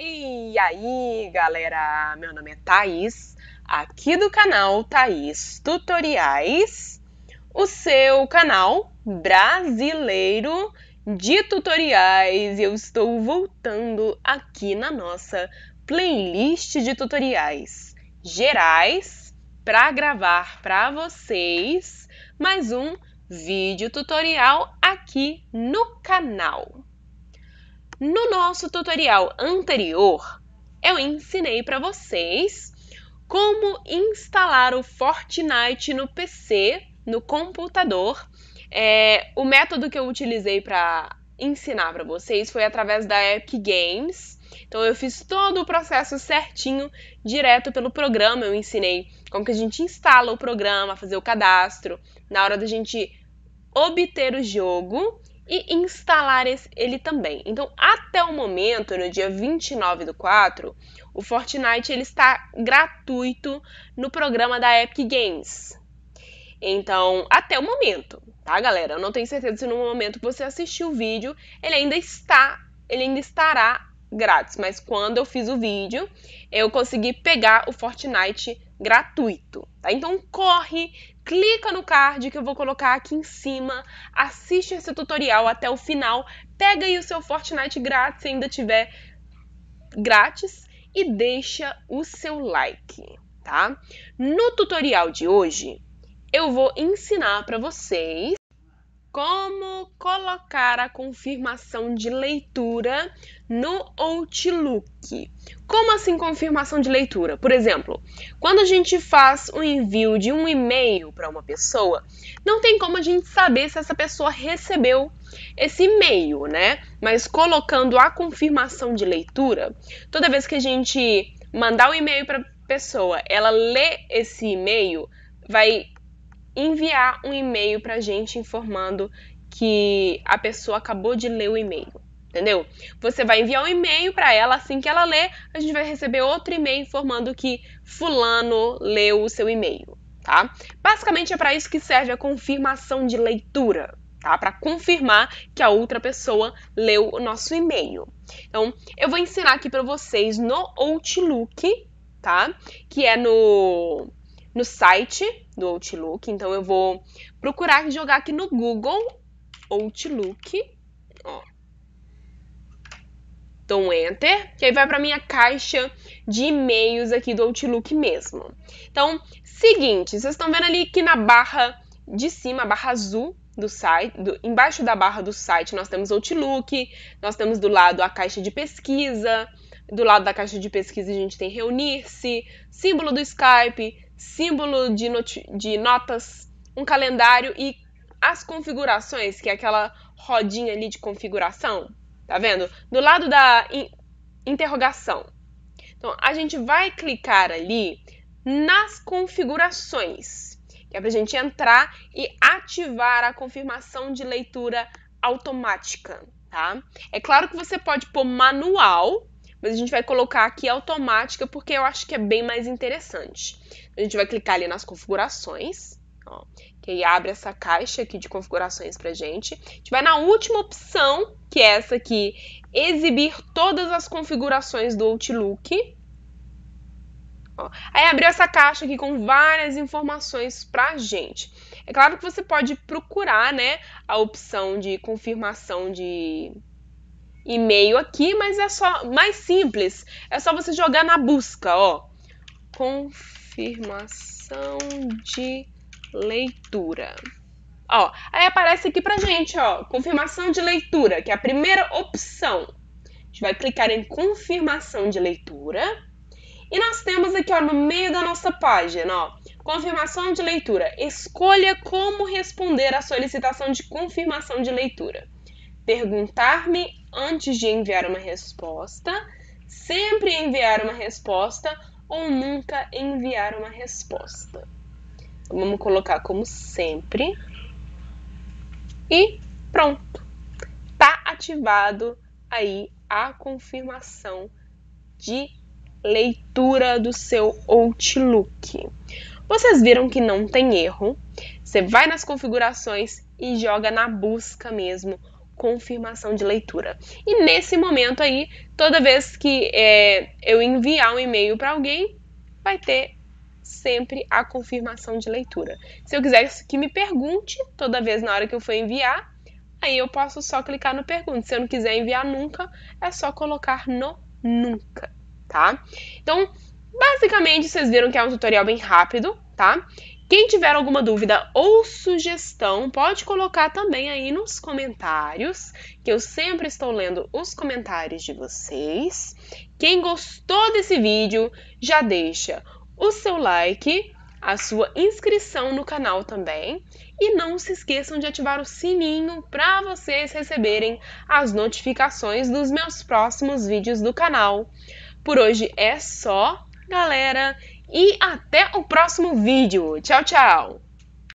E aí, galera, meu nome é Thaís, aqui do canal Thaís Tutoriais, o seu canal brasileiro de tutoriais. Eu estou voltando aqui na nossa playlist de tutoriais gerais para gravar para vocês mais um vídeo tutorial aqui no canal. No nosso tutorial anterior, eu ensinei para vocês como instalar o Fortnite no PC, no computador. O método que eu utilizei para ensinar para vocês foi através da Epic Games. Então, eu fiz todo o processo certinho, direto pelo programa. Eu ensinei como que a gente instala o programa, fazer o cadastro, na hora da gente obter o jogo e instalar ele também. Então, até o momento, no dia 29/4, o Fortnite ele está gratuito no programa da Epic Games. Então, até o momento, tá, galera? Eu não tenho certeza se no momento que você assistir o vídeo, ele ainda estará grátis. Mas quando eu fiz o vídeo, eu consegui pegar o Fortnite gratuito, tá? Então, corre, clica no card que eu vou colocar aqui em cima, assiste esse tutorial até o final, pega aí o seu Fortnite grátis, se ainda tiver grátis, e deixa o seu like, tá? No tutorial de hoje, eu vou ensinar para vocês como colocar a confirmação de leitura no Outlook. Como assim confirmação de leitura? Por exemplo, quando a gente faz o envio de um e-mail para uma pessoa, não tem como a gente saber se essa pessoa recebeu esse e-mail, né? Mas colocando a confirmação de leitura, toda vez que a gente mandar o e-mail para a pessoa, ela lê esse e-mail, vai enviar um e-mail pra gente informando que a pessoa acabou de ler o e-mail, entendeu? Você vai enviar um e-mail pra ela, assim que ela ler, a gente vai receber outro e-mail informando que fulano leu o seu e-mail, tá? Basicamente é para isso que serve a confirmação de leitura, tá? Para confirmar que a outra pessoa leu o nosso e-mail. Então, eu vou ensinar aqui para vocês no Outlook, tá? Que é no site do Outlook. Então, eu vou procurar e jogar aqui no Google Outlook, ó. Dou um Enter, que aí vai para minha caixa de e-mails aqui do Outlook mesmo. Então, seguinte, vocês estão vendo ali que na barra de cima, a barra azul do site, embaixo da barra do site, nós temos Outlook, nós temos do lado a caixa de pesquisa, do lado da caixa de pesquisa a gente tem reunir-se, símbolo do Skype, símbolo de notas, um calendário e as configurações, que é aquela rodinha ali de configuração, tá vendo? Do lado da interrogação. Então, a gente vai clicar ali nas configurações, que é pra gente entrar e ativar a confirmação de leitura automática, tá? É claro que você pode pôr manual, mas a gente vai colocar aqui automática porque eu acho que é bem mais interessante. A gente vai clicar ali nas configurações, ó, que aí abre essa caixa aqui de configurações pra gente. A gente vai na última opção, que é essa aqui, exibir todas as configurações do Outlook. Ó, aí abriu essa caixa aqui com várias informações pra gente. É claro que você pode procurar, né, a opção de confirmação de e-mail aqui, mas é só mais simples. É só você jogar na busca, ó. Confirmação de leitura. Ó, aí aparece aqui pra gente, ó. Confirmação de leitura, que é a primeira opção. A gente vai clicar em confirmação de leitura. E nós temos aqui, ó, no meio da nossa página, ó. Confirmação de leitura. Escolha como responder à solicitação de confirmação de leitura. Perguntar-me antes de enviar uma resposta, sempre enviar uma resposta ou nunca enviar uma resposta. Então, vamos colocar como sempre. E pronto. Tá ativado aí a confirmação de leitura do seu Outlook. Vocês viram que não tem erro. Você vai nas configurações e joga na busca mesmo confirmação de leitura. E nesse momento aí, toda vez que eu enviar um e-mail para alguém, vai ter sempre a confirmação de leitura. Se eu quiser que me pergunte toda vez na hora que eu for enviar, aí eu posso só clicar no pergunte. Se eu não quiser enviar nunca, é só colocar no nunca, tá? Então, basicamente, vocês viram que é um tutorial bem rápido, tá? Quem tiver alguma dúvida ou sugestão, pode colocar também aí nos comentários, que eu sempre estou lendo os comentários de vocês. Quem gostou desse vídeo, já deixa o seu like, a sua inscrição no canal também. E não se esqueçam de ativar o sininho para vocês receberem as notificações dos meus próximos vídeos do canal. Por hoje é só, galera! E até o próximo vídeo. Tchau, tchau!